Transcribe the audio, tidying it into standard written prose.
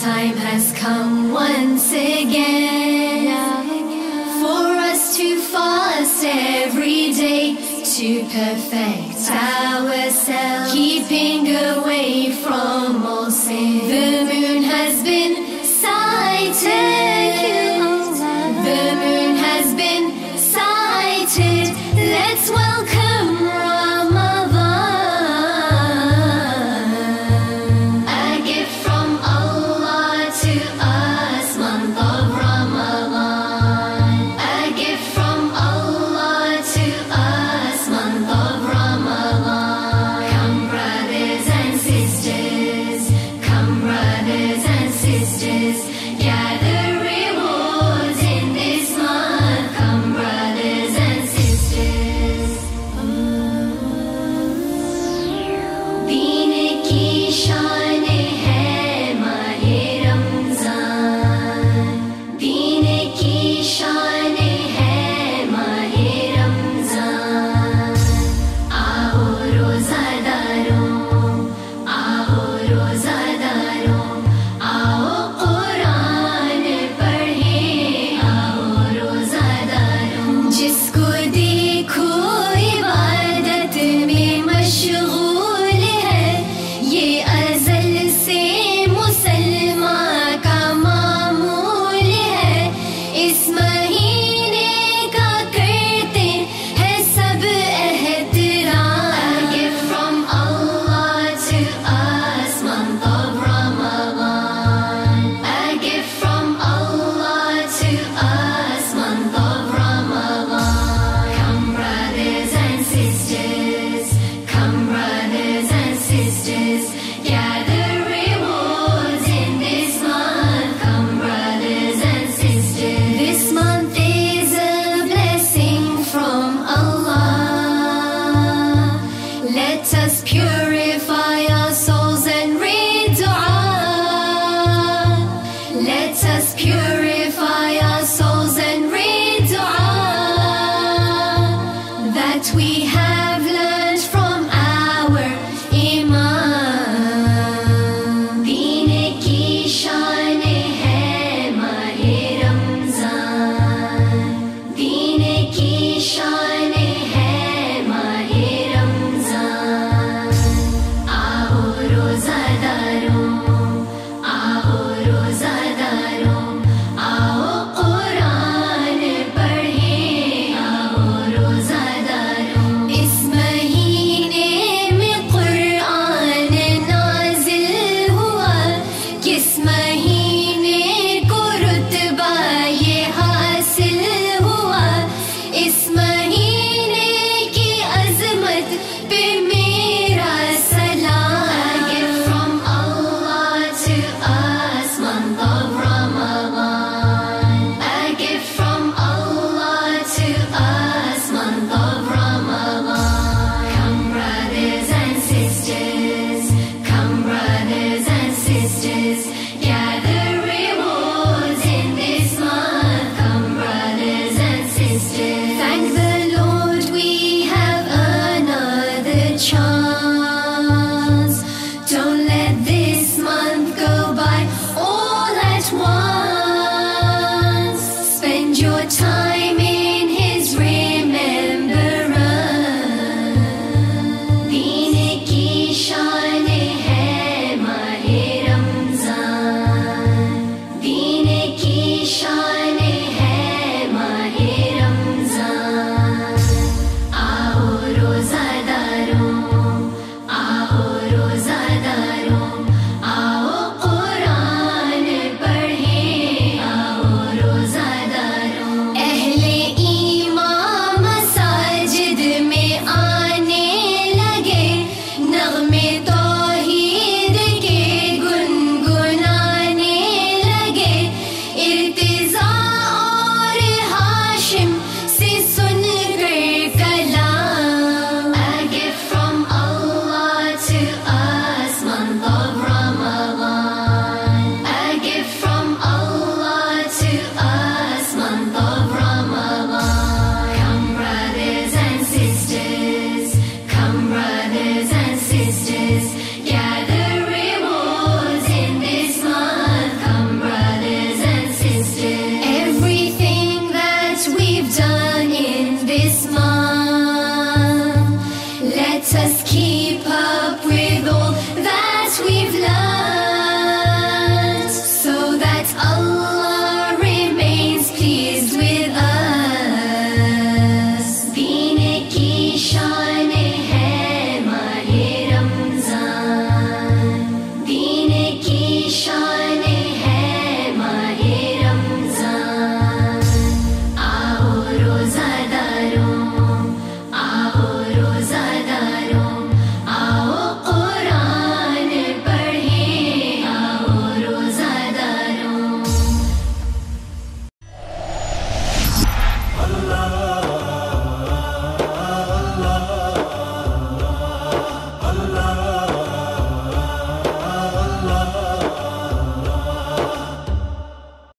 Time has come once again for us to fast every day, to perfect ourselves, keeping away from all sin. The moon has been sighted. The moon has been sighted. Let's welcome Ramadan, a gift from Allah to us, month of Ramadan. A gift from Allah to us, month of Ramadan. Come brothers and sisters, come brothers and sisters, gather rewards in this month. Come brothers and sisters. Deene ki shaan we have learned from our Imam. Deene ki shaan hai mahe Ramzan. Deene ki shaan hai mahe Ramzan. Aao rozadaron, aao rozadaron, aao Quran padhe, aao rozadaron. Ahli was I.